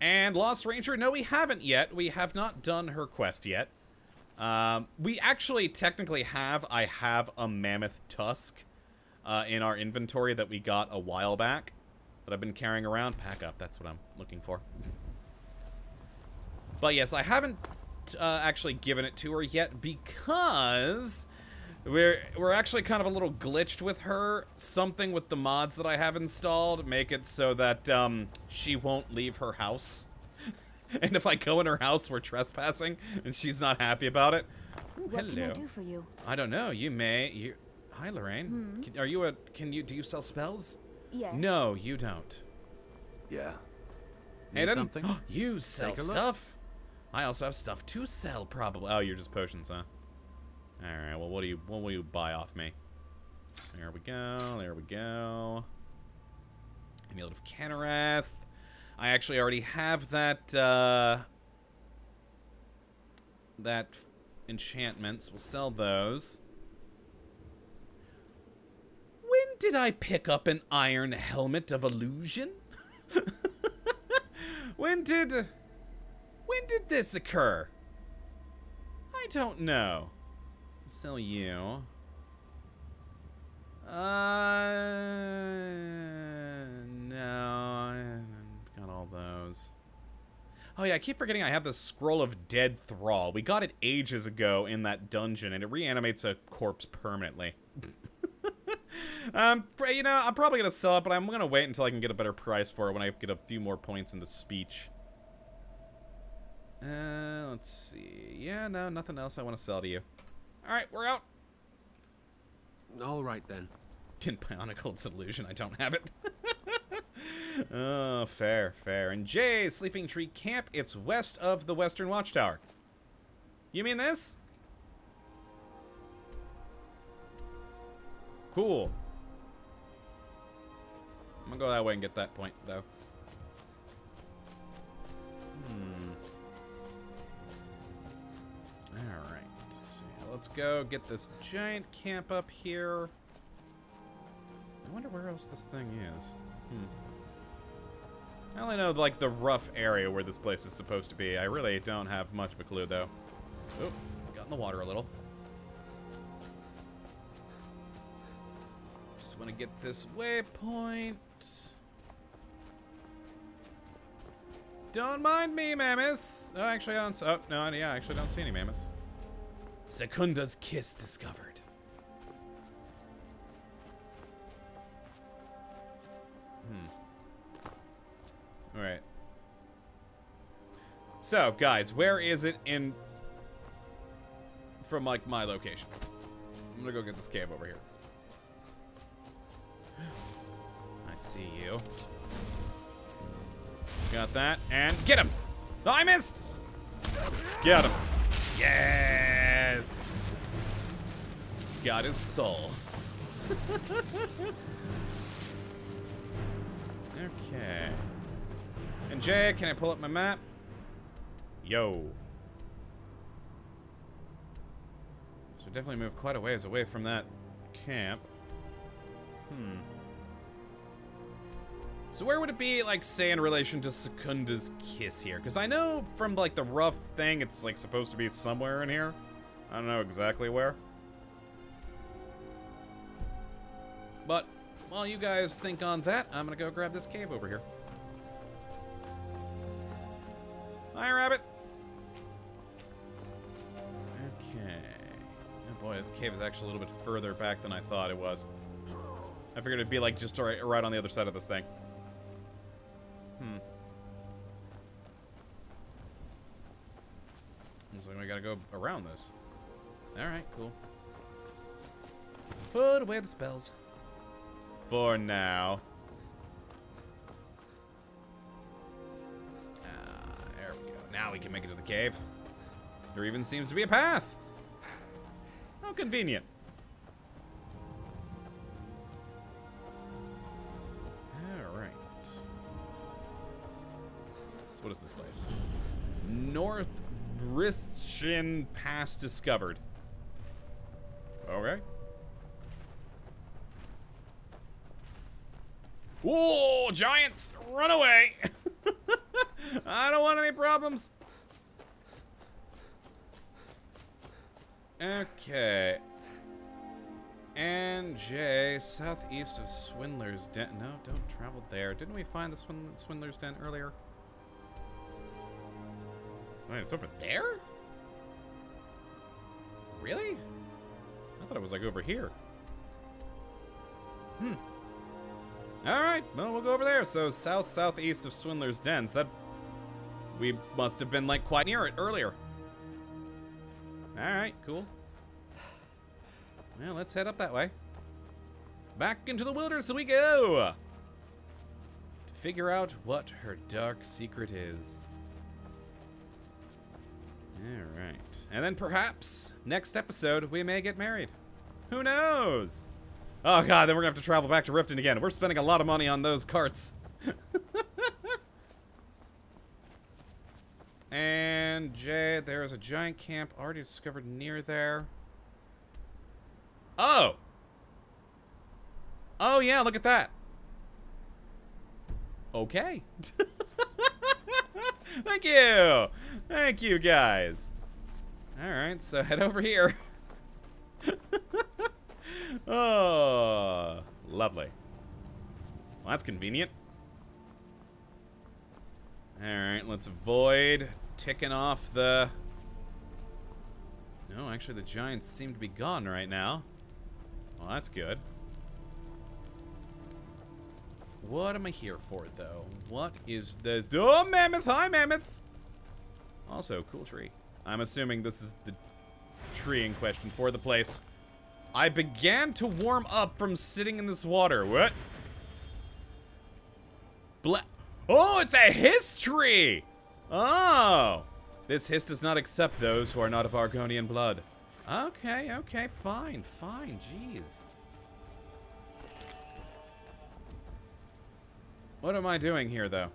And Lost Ranger. No, we haven't yet. We have not done her quest yet. Um, we actually technically have... I have a mammoth tusk. Uh, in our inventory that we got a while back that I've been carrying around. Pack up, that's what I'm looking for. But yes, I haven't uh, actually given it to her yet because we're, we're actually kind of a little glitched with her. Something with the mods that I have installed make it so that um, she won't leave her house. And if I go in her house, we're trespassing, and she's not happy about it. Ooh, what hello. Can I do for you? I don't know, you may... You Hi, Lorraine. Hmm. Can, are you a? Can you? Do you sell spells? Yes. No, you don't. Yeah. Need Aiden, something? You sell stuff. Look. I also have stuff to sell, probably. Oh, you're just potions, huh? All right. Well, what do you? What will you buy off me? There we go. There we go. Amulet of Canarath. I actually already have that. Uh, that enchantments. We'll sell those. Did I pick up an iron helmet of illusion? When did... When did this occur? I don't know. Sell you. Uh... No. Got all those. Oh yeah, I keep forgetting I have the Scroll of Dead Thrall. We got it ages ago in that dungeon, and it reanimates a corpse permanently. Um, you know, I'm probably going to sell it, but I'm going to wait until I can get a better price for it when I get a few more points into speech. Uh, let's see. Yeah, no, nothing else I want to sell to you. Alright, we're out. Alright, then. In Bionicle, it's an illusion. I don't have it. Oh, fair, fair. And Jay, Sleeping Tree Camp. It's west of the Western Watchtower. You mean this? Cool. I'm gonna go that way and get that point, though. Hmm. Let's go get this giant camp up here. I wonder where else this thing is. Hmm. I only know, like, the rough area where this place is supposed to be. I really don't have much of a clue, though. Oh, got in the water a little. Just want to get this waypoint. Don't mind me, mammoths! Oh, actually, I don't... Oh, no, yeah, I actually don't see any mammoths. Secunda's Kiss discovered. Hmm. Alright. So, guys, where is it in... from, like, my location? I'm gonna go get this cave over here. I see you. Got that, and get him! Oh, I missed! Got him. Yes! Got his soul. Okay. And Jay, can I pull up my map? Yo. So definitely move quite a ways away from that camp. Hmm. So where would it be, like, say, in relation to Secunda's Kiss here? Because I know from, like, the rough thing, it's, like, supposed to be somewhere in here. I don't know exactly where. But while you guys think on that, I'm going to go grab this cave over here. Hi, rabbit. Okay. Oh, boy, this cave is actually a little bit further back than I thought it was. I figured it'd be, like, just right, right on the other side of this thing. Hmm. Looks like we gotta go around this. Alright, cool. Put away the spells. For now. Ah, there we go. Now we can make it to the cave. There even seems to be a path! How convenient. Alright. So what is this place? North Bristian Pass discovered. Okay. Whoa, giants! Run away! I don't want any problems! Okay. And Jay, southeast of Swindler's Den. No, don't travel there. Didn't we find the Swin Swindler's Den earlier? Wait, it's over there? Really? I thought it was, like, over here. Hmm. Alright, well, we'll go over there. So, south southeast of Swindler's Den. So that... we must have been, like, quite near it earlier. Alright, cool. Well, let's head up that way. Back into the wilderness we go! To figure out what her dark secret is. Alright. And then perhaps, next episode, we may get married. Who knows? Oh god, then we're gonna have to travel back to Riften again. We're spending a lot of money on those carts. And, Jay, there is a giant camp already discovered near there. Oh! Oh, yeah, look at that. Okay. Thank you! Thank you, guys. Alright, so head over here. Oh, lovely. Well, that's convenient. Alright, let's avoid ticking off the... No, actually, the giants seem to be gone right now. Well, that's good. What am I here for, though? What is the... Oh, mammoth! Hi, mammoth! Also, cool tree. I'm assuming this is the tree in question for the place. I began to warm up from sitting in this water. What? Bla... Oh, it's a Hist tree! Oh! This Hist does not accept those who are not of Argonian blood. Okay, okay, fine, fine, jeez. What am I doing here, though?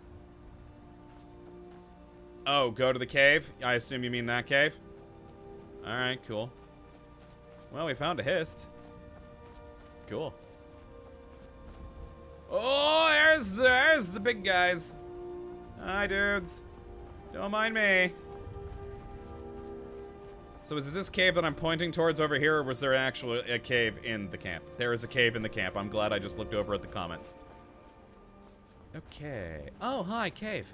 Oh, go to the cave? I assume you mean that cave? Alright, cool. Well, we found a Hist. Cool. Oh, there's the, there's the big guys. Hi, dudes. Don't mind me. So is it this cave that I'm pointing towards over here, or was there actually a cave in the camp? There is a cave in the camp. I'm glad I just looked over at the comments. Okay. Oh, hi, cave.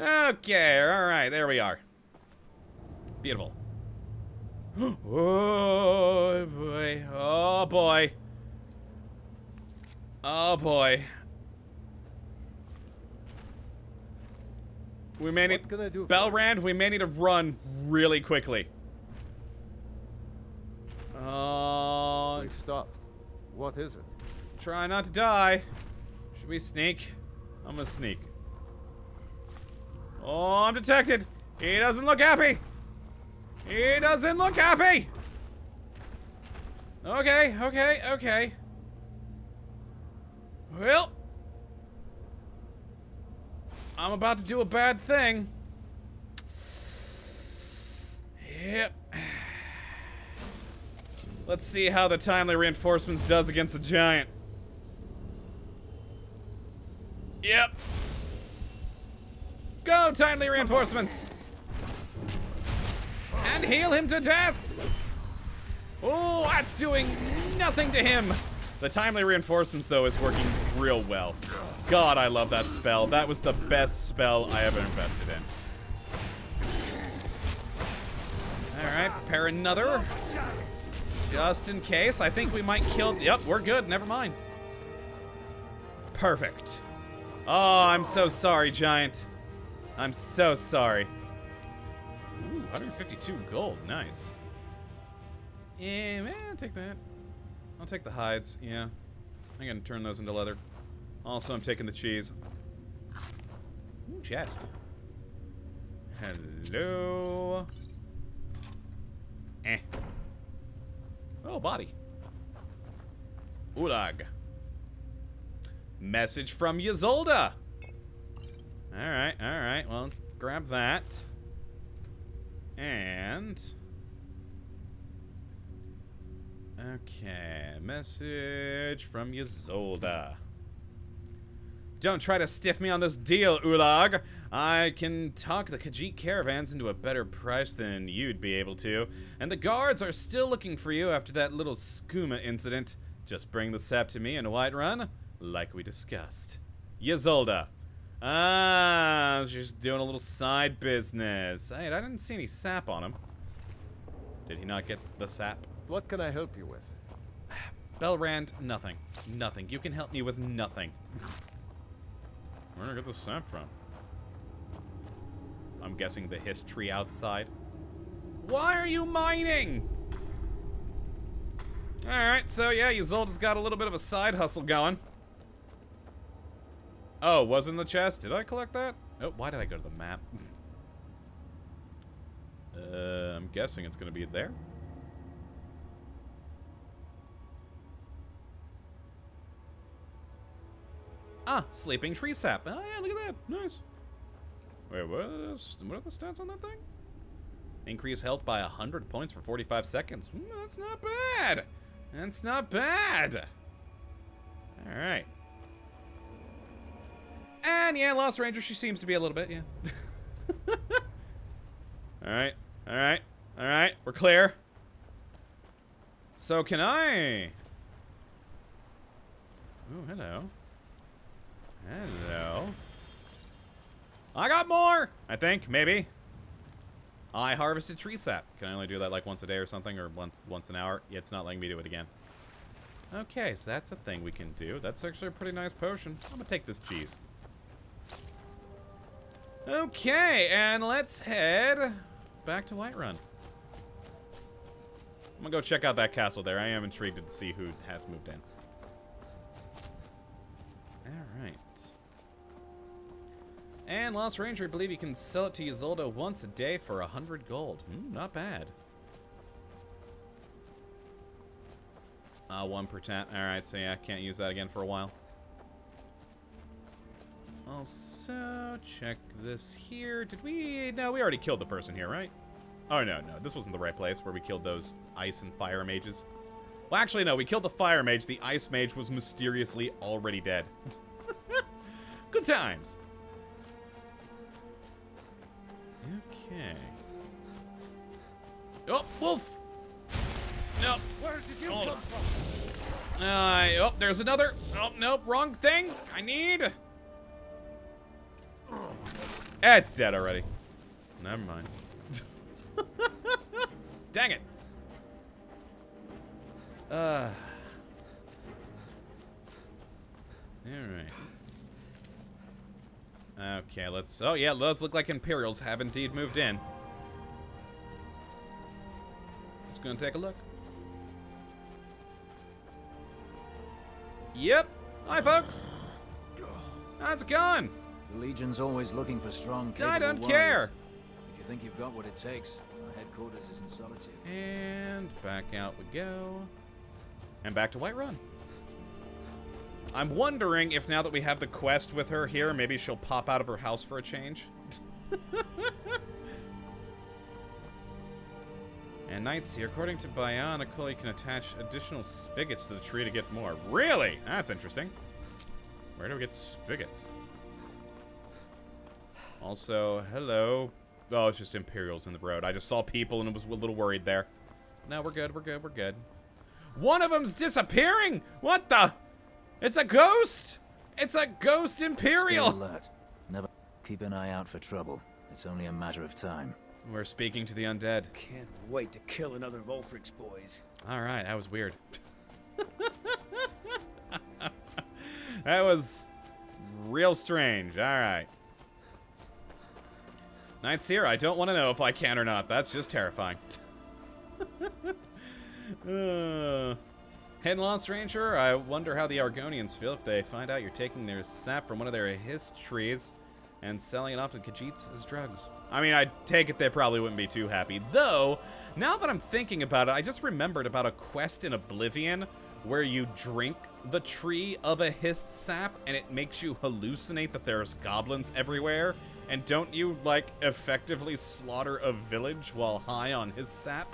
Okay, all right, there we are. Beautiful. Oh, boy. Oh, boy. Oh, boy. We may need... Belrand, we may need to run really quickly. Oh... Uh, stop. What is it? Try not to die. Should we sneak? I'm gonna sneak. Oh, I'm detected. He doesn't look happy. He doesn't look happy. Okay, okay, okay. Well, I'm about to do a bad thing. Yep. Let's see how the timely reinforcements does against a giant. Yep. Go, timely reinforcements! And heal him to death! Oh, that's doing nothing to him! The timely reinforcements, though, is working real well. God, I love that spell. That was the best spell I ever invested in. Alright, prepare another. Just in case. I think we might kill... Yep, we're good. Never mind. Perfect. Oh, I'm so sorry, giant. I'm so sorry. Ooh, one hundred fifty-two gold. Nice. Yeah, man, I'll take that. I'll take the hides. Yeah. I'm going to turn those into leather. Also, I'm taking the cheese. Ooh, chest. Hello. Eh. Oh, body. Ulag. Message from Ysolda. Alright, alright. Well, let's grab that. And... Okay. Message from Ysolda. Don't try to stiff me on this deal, Ulag. I can talk the Khajiit caravans into a better price than you'd be able to. And the guards are still looking for you after that little skooma incident. Just bring the sap to me in Whiterun, like we discussed. Ysolda. Ah, just doing a little side business. Hey, I didn't see any sap on him. Did he not get the sap? What can I help you with? Belrand, nothing. Nothing. You can help me with nothing. Where did I get the sap from? I'm guessing the history outside. Why are you mining? Alright, so yeah, Ysolda's got a little bit of a side hustle going. Oh, was in the chest. Did I collect that? Oh, why did I go to the map? uh, I'm guessing it's going to be there. Ah, Sleeping Tree Sap. Oh, yeah, look at that. Nice. Wait, what are the, what are the stats on that thing? Increase health by one hundred points for forty-five seconds. Mm, that's not bad. That's not bad. All right. And yeah, Lost Ranger, she seems to be a little bit, yeah. Alright, alright, alright, we're clear. So can I... Oh, hello. Hello. I got more! I think, maybe. I harvested tree sap. Can I only do that like once a day or something, or one, once an hour? Yeah, it's not letting me do it again. Okay, so that's a thing we can do. That's actually a pretty nice potion. I'm gonna take this cheese. Okay, and let's head back to Whiterun. I'm gonna go check out that castle there. I am intrigued to see who has moved in. Alright. And Lost Ranger, I believe you can sell it to Ysolda once a day for one hundred gold. Mm, not bad. Uh, one per ten. Alright, so yeah, I can't use that again for a while. Also, check this here. Did we... No, we already killed the person here, right? Oh, no, no. This wasn't the right place where we killed those ice and fire mages. Well, actually, no. We killed the fire mage. The ice mage was mysteriously already dead. Good times. Okay. Oh, wolf! Nope. Where did you Hold come from? Uh, oh, there's another. Oh, nope. Wrong thing. I need... Eh, it's dead already. Never mind. Dang it. Uh. Alright. Okay, let's... Oh, yeah, those look like Imperials have indeed moved in. Just gonna take a look. Yep. Hi, folks. How's it going? The Legion's always looking for strong, capable I don't warriors. Care. If you think you've got what it takes, our headquarters is in solitude. And back out we go. And back to Whiterun. I'm wondering if now that we have the quest with her here, maybe she'll pop out of her house for a change. And knights here, according to Bionicle, you can attach additional spigots to the tree to get more. Really? That's interesting. Where do we get spigots? Also, hello. Oh, it's just Imperials in the road. I just saw people and was a little worried there. No, we're good, we're good, we're good. One of them's disappearing! What the? It's a ghost! It's a ghost Imperial! Stay alert. Never keep an eye out for trouble. It's only a matter of time. We're speaking to the undead. Can't wait to kill another Volfrix, boys. Alright, that was weird. That was real strange. Alright. Knights here, I don't want to know if I can or not. That's just terrifying. uh, Head Lost Ranger, I wonder how the Argonians feel if they find out you're taking their sap from one of their Hist trees and selling it off to Khajiits as drugs. I mean, I take it they probably wouldn't be too happy. Though, now that I'm thinking about it, I just remembered about a quest in Oblivion where you drink the tree of a Hist sap and it makes you hallucinate that there's goblins everywhere. And don't you, like, effectively slaughter a village while high on his sap?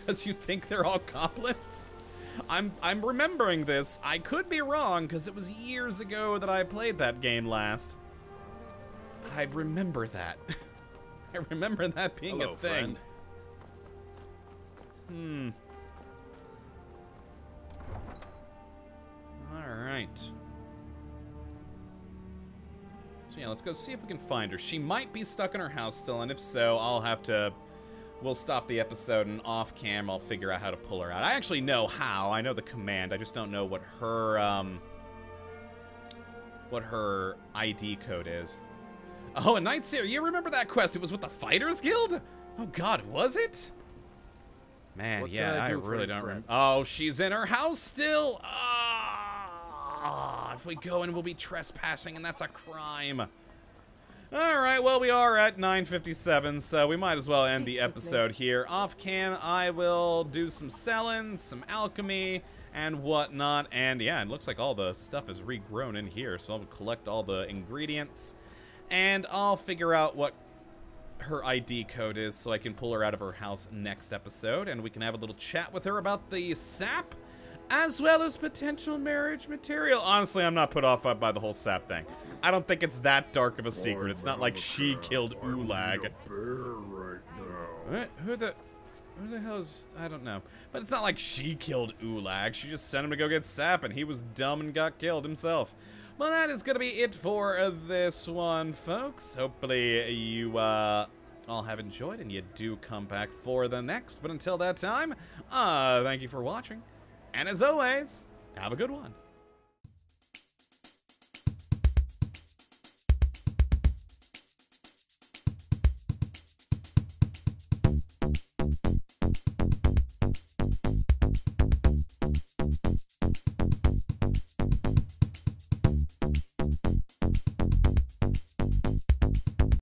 Because you think they're all goblins? I'm, I'm remembering this. I could be wrong, because it was years ago that I played that game last. But I remember that. I remember that being Hello, a thing. Friend. Hmm. All right. So yeah, let's go see if we can find her. She might be stuck in her house still, and if so, I'll have to... We'll stop the episode, and off-cam, I'll figure out how to pull her out. I actually know how. I know the command. I just don't know what her, um... what her I D code is. Oh, and Knights here, you remember that quest? It was with the Fighters Guild? Oh, God, was it? Man, what yeah, I, do I really don't remember. Oh, she's in her house still! Ah! Oh. Oh, if we go in, we'll be trespassing, and that's a crime. All right, well, we are at nine fifty-seven, so we might as well end the episode here. Off cam, I will do some selling, some alchemy, and whatnot. And, yeah, it looks like all the stuff is regrown in here, so I'll collect all the ingredients. And I'll figure out what her I D code is so I can pull her out of her house next episode, and we can have a little chat with her about the sap. As well as potential marriage material. Honestly, I'm not put off by the whole sap thing. I don't think it's that dark of a secret. It's not like she killed Ulag. What? Who the... Who the hell is... I don't know. But it's not like she killed Ulag. She just sent him to go get sap, and he was dumb and got killed himself. Well, that is going to be it for this one, folks. Hopefully you, uh... all have enjoyed, and you do come back for the next. But until that time, uh, thank you for watching. And as always, have a good one.